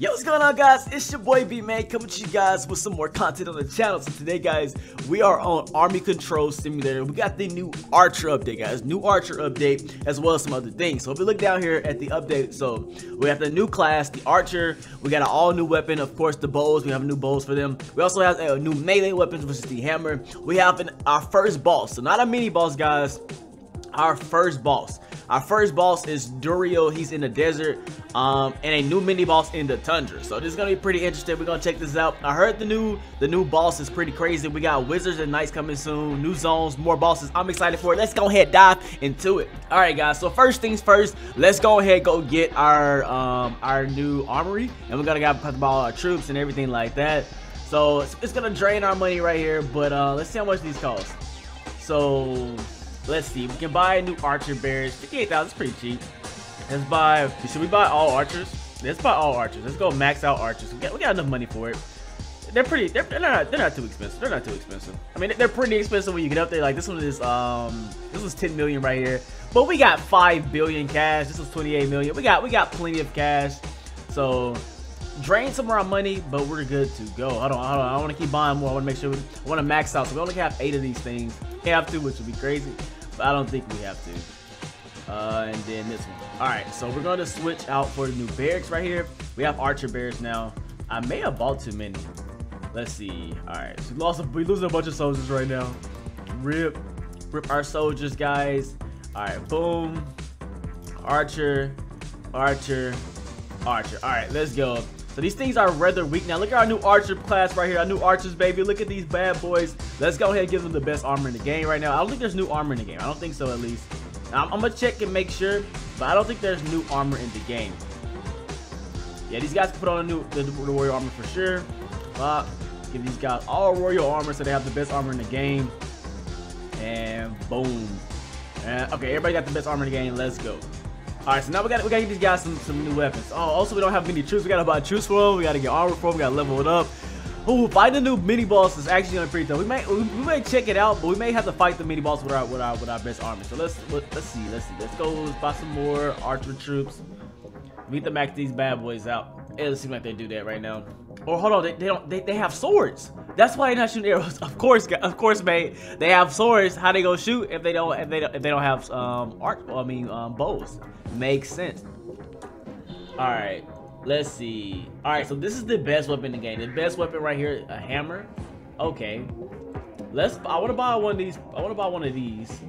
Yo, what's going on, guys? It's your boy B-Man coming to you guys with some more content on the channel. So today, guys, we are on Army Control Simulator. We got the new Archer update, guys. New Archer update, as well as some other things. So if we look down here at the update, so we have the new class, the Archer. We got an all-new weapon, of course, the bows. We have new bows for them. We also have a new melee weapons, which is the hammer. We have our first boss. So not a mini boss, guys. Our first boss. Our first boss is Durio. He's in the desert. And a new mini boss in the tundra. So this is gonna be pretty interesting. We're gonna check this out. I heard the new boss is pretty crazy. We got wizards and knights coming soon, new zones, more bosses. I'm excited for it. Let's go ahead, dive into it. All right, guys, so first things first, let's go ahead, go get our new armory, and we're gonna have all our troops and everything like that. So it's gonna drain our money right here, but let's see how much these cost. So let's see, we can buy a new archer barrage, 58,000, it's pretty cheap. Let's buy, should we buy all archers? Let's buy all archers. Let's go max out archers. We got enough money for it. They're not too expensive. They're not too expensive. I mean, they're pretty expensive when you get up there. Like this one is, this was 10 million right here. But we got 5 billion cash. This was 28 million. We got plenty of cash. So drain some of our money, but we're good to go. Hold on. I want to keep buying more. I want to make sure I want to max out. So we only have 8 of these things. We have to, which would be crazy. But I don't think we have to. And then this one. Alright, so we're going to switch out for the new barracks right here. We have archer barracks now. I may have bought too many. Let's see. Alright, so we losing a bunch of soldiers right now. Rip our soldiers, guys. Alright, boom. Archer. Alright, let's go. So these things are rather weak now. Look at our new archer class right here. Our new archers, baby. Look at these bad boys. Let's go ahead and give them the best armor in the game right now. I don't think there's new armor in the game. I don't think so, at least. I'm gonna check and make sure, but I don't think there's new armor in the game. Yeah, these guys can put on the warrior armor for sure. Give these guys all royal armor so they have the best armor in the game. And boom. Okay, everybody got the best armor in the game. Let's go. All right, so now we gotta get these guys some new weapons. Oh, also we don't have many troops. We gotta buy troops for them. We gotta get armor for them. We gotta level it up. Ooh, fighting the new mini boss is actually gonna be pretty tough. We may check it out, but we may have to fight the mini boss with our best army. So let's see. Let's go. Let's buy some more archer troops. We need to max these bad boys out. It doesn't seem like they do that right now. Or hold on, they have swords. That's why they're not shooting arrows. Of course, mate. They have swords. How they gonna shoot if they don't have bows? Makes sense. All right. Let's see. Alright, so this is the best weapon in the game. The best weapon right here, a hammer. Okay. I wanna buy one of these.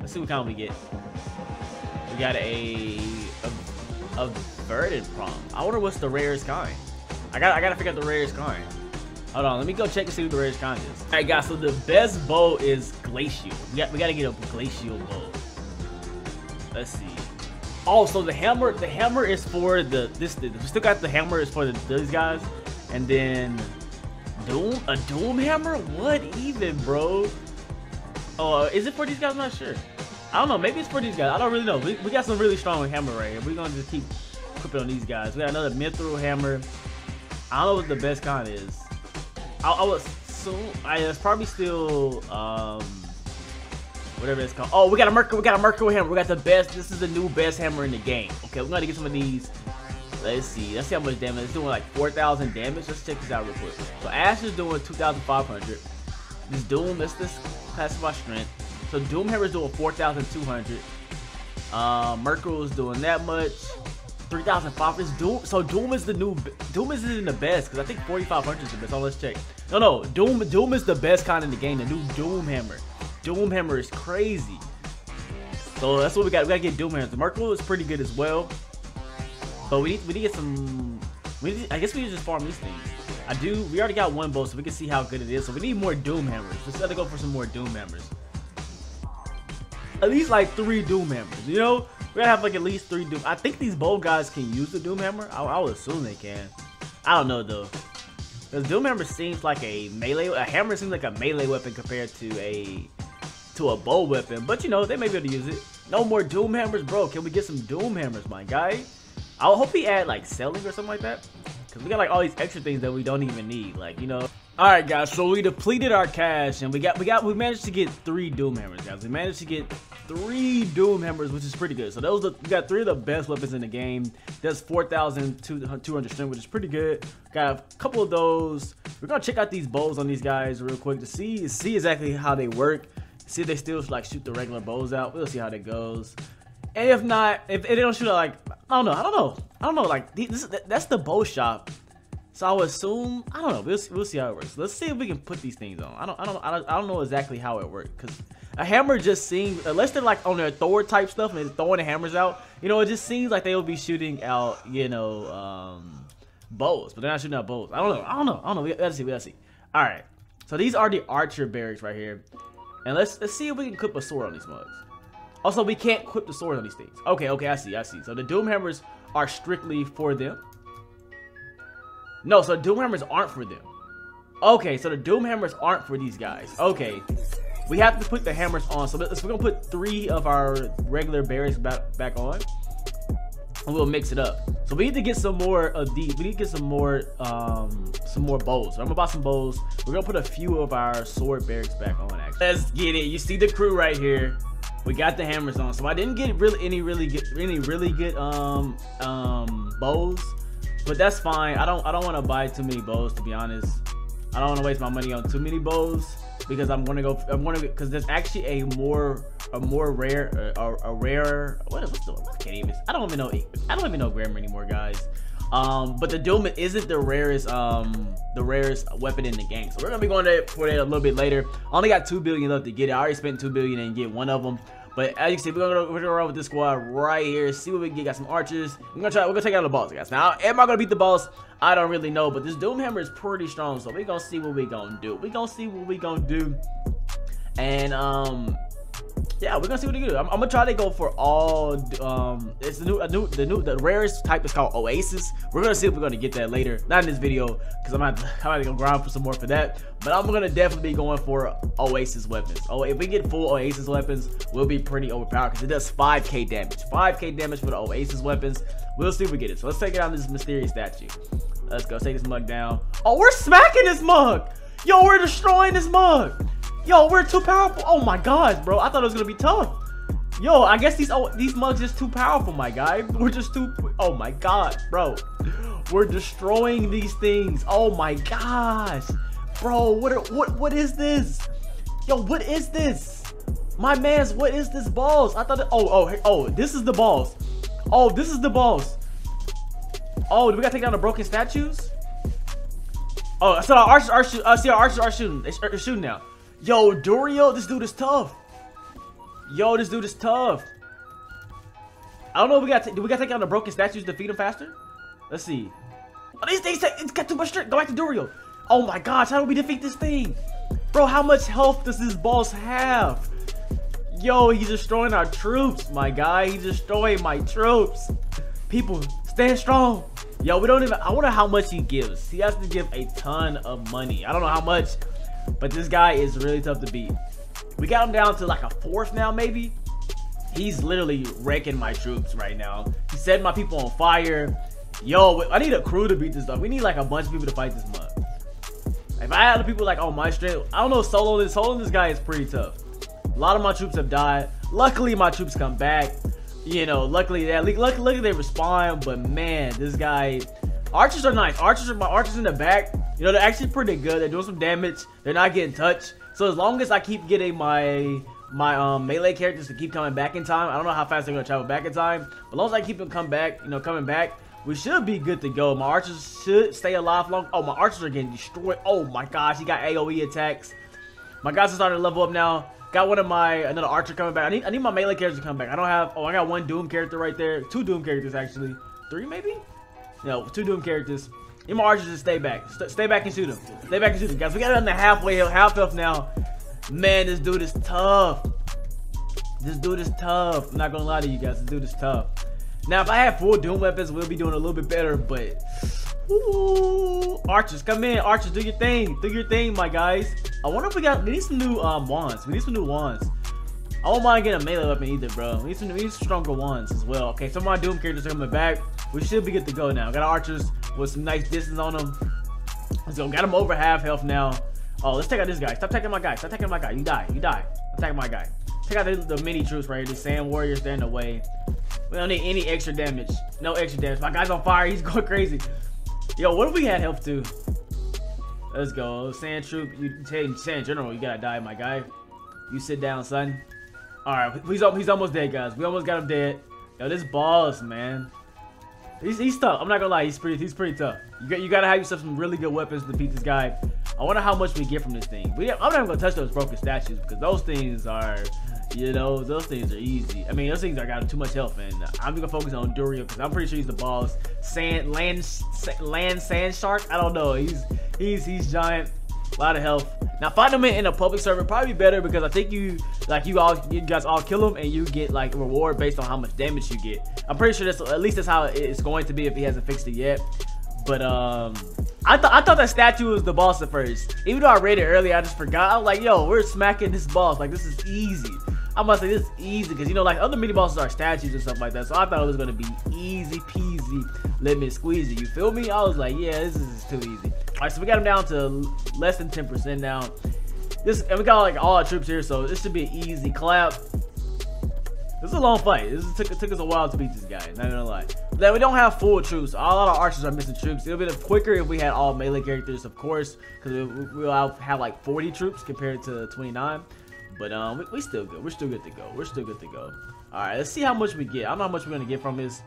Let's see what kind we get. We got a verdant prom. I wonder what's the rarest kind. I gotta figure out the rarest kind. Hold on, let me go check and see what the rarest kind is. Alright guys, so the best bow is glacial. We gotta get a glacial bow. Let's see. Oh, so the hammer is for we still got the hammer is for these guys, and then a doom hammer. What even, bro? Oh, is it for these guys? I'm not sure. I don't know. Maybe it's for these guys. I don't really know. We got some really strong hammer right here. We're gonna just keep equipping on these guys. We got another mithril hammer. I don't know what the best kind is. It's probably still whatever it's called. Oh, we got a mercury hammer. We got the best. This is the new best hammer in the game. Okay, we're gonna get some of these. Let's see how much damage. It's doing like 4,000 damage. Let's check this out real quick. So Ash is doing 2,500. This Doom, that's this classify strength. So Doomhammer is doing 4,200. Mercury is doing that much. 3,500. Doom. So Doom isn't the best because I think 4,500 is the best. So let's check. No, Doom is the best kind in the game. The new Doomhammer. Doomhammer is crazy. So that's what we got. We gotta get Doomhammer. The Merkle is pretty good as well. But we need to get some. I guess we need to just farm these things. We already got one bow, so we can see how good it is. So we need more Doomhammers. Let's try to go for some more Doomhammers. At least like 3 Doomhammers. You know, we gotta have like at least 3 Doom. I think these bow guys can use the Doomhammer. I would assume they can. I don't know though. Because Doomhammer seems like a melee. A hammer seems like a melee weapon compared to a bow weapon, but you know they may be able to use it. No more doom hammers, bro. Can we get some doom hammers, my guy? I hope he add like selling or something like that. 'Cause we got like all these extra things that we don't even need, like, you know. All right, guys. So we depleted our cash, and we managed to get 3 Doomhammers, guys. We managed to get 3 Doomhammers, which is pretty good. So those we got 3 of the best weapons in the game. That's 4,200 strength, which is pretty good. Got a couple of those. We're gonna check out these bows on these guys real quick to see exactly how they work. See if they still like shoot the regular bows out. We'll see how that goes. And if not, if they don't shoot out, like, I don't know. Like that's the bow shop. So I would assume, I don't know, we'll see how it works. Let's see if we can put these things on. I don't know exactly how it works, because a hammer just seems, unless they're like on their Thor type stuff and they're throwing the hammers out, you know, it just seems like they'll be shooting out, you know, bows, but they're not shooting out bows. I don't know. We gotta see. All right, so these are the archer barracks right here, and let's see if we can equip a sword on these mugs. Also, we can't equip the sword on these things. Okay, I see. So the Doomhammers are strictly for them. No, so Doomhammers aren't for them. Okay, so the Doomhammers aren't for these guys. Okay, we have to put the hammers on. So we're gonna put 3 of our regular barracks back on, and we'll mix it up. So we need to get some more of these. We need to get some more bows. So I'm gonna buy some bows. We're gonna put a few of our sword barracks back on. Actually, let's get it. You see the crew right here. We got the hammers on. So I didn't get any really good bows. But that's fine. I don't want to buy too many bows, to be honest. I don't want to waste my money on too many bows, because because there's actually a rarer. I don't even know grammar anymore, guys. But the Doom isn't the rarest weapon in the game, so we're gonna be going to for that a little bit later. I only got 2 billion left to get it. I already spent 2 billion and get one of them. But as you can see, we're gonna run with this squad right here. See what we can get. Got some archers. We're gonna take out the boss, guys. Now, am I gonna beat the boss? I don't really know. But this Doomhammer is pretty strong, so we're gonna see what we're gonna do. And yeah, we're gonna see what we can do. I'm gonna try to go for all. It's the rarest type is called Oasis. We're gonna see if we're gonna get that later. Not in this video, because I'm gonna go grind for some more for that. But I'm gonna definitely be going for Oasis weapons. Oh, if we get full Oasis weapons, we'll be pretty overpowered, because it does 5K damage. 5K damage for the Oasis weapons. We'll see if we get it. So let's take it out this mysterious statue. Let's go take this mug down. Oh, we're smacking this mug. Yo, we're destroying this mug. Yo, we're too powerful. Oh my gosh, bro. I thought it was going to be tough. Yo, I guess these mugs just too powerful, my guy. We're just too... Oh my god, bro. We're destroying these things. Oh my gosh. Bro, what is this? Yo, what is this? My man's, what is this boss? I thought... Oh, this is the boss. Oh, this is the boss. Oh, do we got to take down the broken statues? Oh, so our archers are shooting. See, our archers are shooting. They're shooting now. Yo, Durio, this dude is tough. I don't know if do we got to take out the broken statues to feed him faster? Let's see. Oh, these things it's got too much strength. Go back to Durio. Oh my gosh, how do we defeat this thing? Bro, how much health does this boss have? Yo, he's destroying our troops, my guy. He's destroying my troops. People, stand strong. Yo, I wonder how much he gives. He has to give a ton of money. I don't know how much. But this guy is really tough to beat. We got him down to like a 4th now, maybe. He's literally wrecking my troops right now. He set my people on fire. Yo, I need a crew to beat this stuff. We need like a bunch of people to fight this mug. If I had people like on my strength, I don't know, soloing this guy is pretty tough. A lot of my troops have died. Luckily, my troops come back. You know, luckily they respawn. But man, this guy. Archers are nice. My archers in the back. You know, they're actually pretty good. They're doing some damage. They're not getting touched. So as long as I keep getting my melee characters to keep coming back in time, I don't know how fast they're gonna travel back in time. But as long as I keep them coming back, we should be good to go. My archers should stay alive long. Oh, my archers are getting destroyed. Oh my gosh, he got AOE attacks. My guys are starting to level up now. Got another archer coming back. I need my melee characters to come back. I don't have. Oh, I got one Doom character right there. 2 Doom characters actually. 3 maybe? No, 2 Doom characters. Need my archers to stay back. Stay back and shoot him. Guys, we got it on the half health now. Man, this dude is tough. I'm not gonna lie to you guys. This dude is tough. Now, if I had full Doom weapons, we'll be doing a little bit better, but... Ooh, archers, come in. Archers, do your thing. My guys. I wonder if we need some new wands. I don't mind getting a melee weapon either, bro. We need stronger wands as well. Okay, so my Doom characters are coming back. We should be good to go now. Got our archers. with some nice distance on him. So got him over half health now. Oh, let's take out this guy. Stop taking my guy. Stop taking my guy. You die. You die. Attack my guy. Take out the mini troops right here. These sand warriors, they're in the way. We don't need any extra damage. No extra damage. My guy's on fire. He's going crazy. Yo, what if we had health too? Let's go. Sand troop. You sand general. You gotta die, my guy. You sit down, son. All right. He's almost dead, guys. We almost got him dead. Yo, this boss, man. He's tough. I'm not gonna lie. He's pretty tough. You gotta have yourself some really good weapons to defeat this guy. I wonder how much we get from this thing. I'm not even gonna touch those broken statues because those things are, you know, those things are easy. I mean, those things are got too much health, and I'm gonna focus on Durio because I'm pretty sure he's the boss. Sand shark. I don't know. He's giant. A lot of health. Now fighting him in a public server probably better because I think you guys all kill him and you get like a reward based on how much damage you get. I'm pretty sure that's at least that's how it's going to be if he hasn't fixed it yet. But I thought that statue was the boss at first. Even though I read it earlier, I just forgot. I was like, yo, we're smacking this boss. Like, this is easy. I must say this is easy because, you know, like other mini bosses are statues and stuff like that. So I thought it was gonna be easy peasy, lemon squeezy. You feel me? I was like, yeah, this is too easy. All right, so we got him down to less than 10% now. And we got like all our troops here, so this should be an easy clap. This is a long fight. It took us a while to beat this guy, not gonna lie. Now we don't have full troops. A lot of archers are missing troops. It'll be quicker if we had all melee characters, of course, because we'll have like 40 troops compared to 29. But we still good. We're still good to go. We're still good to go. All right, let's see how much we get. I don't know how much we're gonna get from this.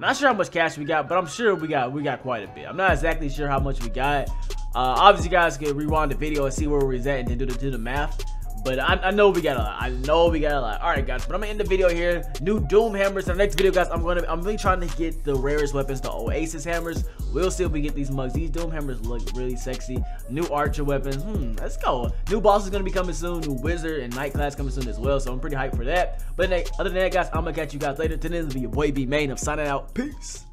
Not sure how much cash we got, but I'm sure we got quite a bit. I'm not exactly sure how much we got. Obviously, you guys can rewind the video and see where we're at and then do the math. But I know we got a lot. I know we got a lot. All right, guys. But I'm gonna end the video here. New Doomhammers. In the next video, guys, I'm really trying to get the rarest weapons, the Oasis hammers. We'll see if we get these mugs. These Doomhammers look really sexy. New archer weapons. Let's go. New boss is gonna be coming soon. New wizard and night class coming soon as well. So I'm pretty hyped for that. But other than that, guys, I'm gonna catch you guys later. Today will be your boy B Main. I'm signing out. Peace.